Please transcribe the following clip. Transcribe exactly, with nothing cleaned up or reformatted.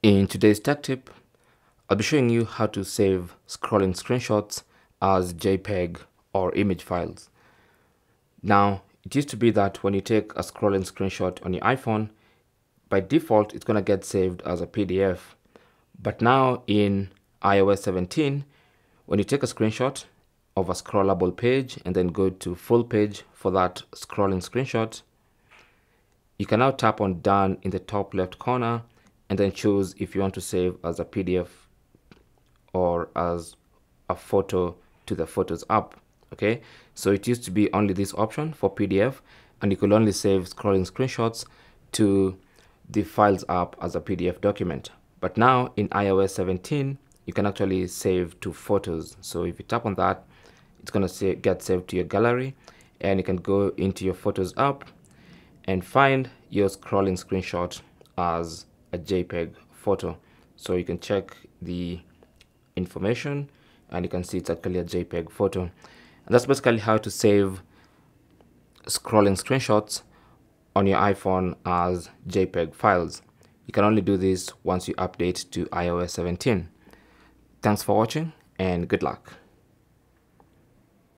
In today's tech tip, I'll be showing you how to save scrolling screenshots as JPEG or image files. Now, it used to be that when you take a scrolling screenshot on your iPhone, by default, it's going to get saved as a P D F. But now in i O S seventeen, when you take a screenshot of a scrollable page and then go to full page for that scrolling screenshot, you can now tap on done in the top left corner and then choose if you want to save as a P D F or as a photo to the Photos app. Okay, so it used to be only this option for P D F, and you could only save scrolling screenshots to the Files app as a P D F document. But now in i O S seventeen, you can actually save to Photos. So if you tap on that, it's going to get saved to your gallery, and you can go into your Photos app and find your scrolling screenshot as a JPEG photo. So you can check the information and you can see it's actually a JPEG photo. And that's basically how to save scrolling screenshots on your iPhone as JPEG files. You can only do this once you update to i O S seventeen. Thanks for watching and good luck.